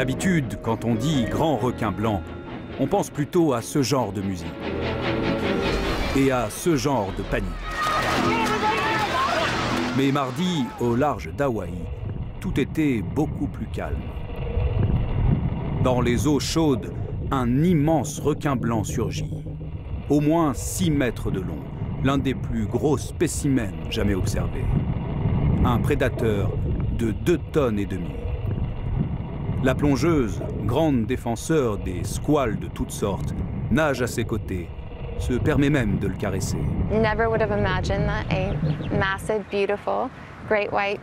D'habitude, quand on dit « grand requin blanc », on pense plutôt à ce genre de musique et à ce genre de panique. Mais mardi, au large d'Hawaï, tout était beaucoup plus calme. Dans les eaux chaudes, un immense requin blanc surgit, au moins 6 mètres de long, l'un des plus gros spécimens jamais observés. Un prédateur de 2,5 tonnes. La plongeuse, grande défenseur des squales de toutes sortes, nage à ses côtés, se permet même de le caresser. Never would have imagined that a massive, beautiful, great white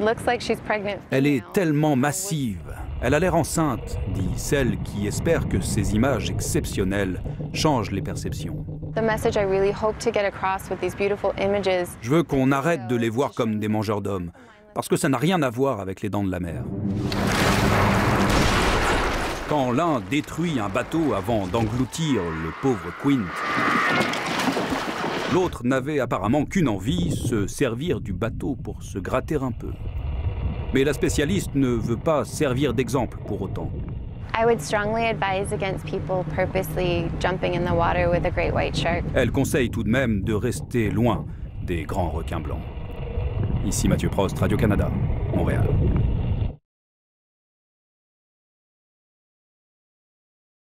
looks like she's pregnant. Elle est tellement massive, elle a l'air enceinte, dit celle qui espère que ces images exceptionnelles changent les perceptions. Je veux qu'on arrête de les voir comme des mangeurs d'hommes, parce que ça n'a rien à voir avec les dents de la mer. Quand l'un détruit un bateau avant d'engloutir le pauvre Quint, l'autre n'avait apparemment qu'une envie, se servir du bateau pour se gratter un peu. Mais la spécialiste ne veut pas servir d'exemple pour autant. Elle conseille tout de même de rester loin des grands requins blancs. Ici Mathieu Prost, Radio-Canada, Montréal.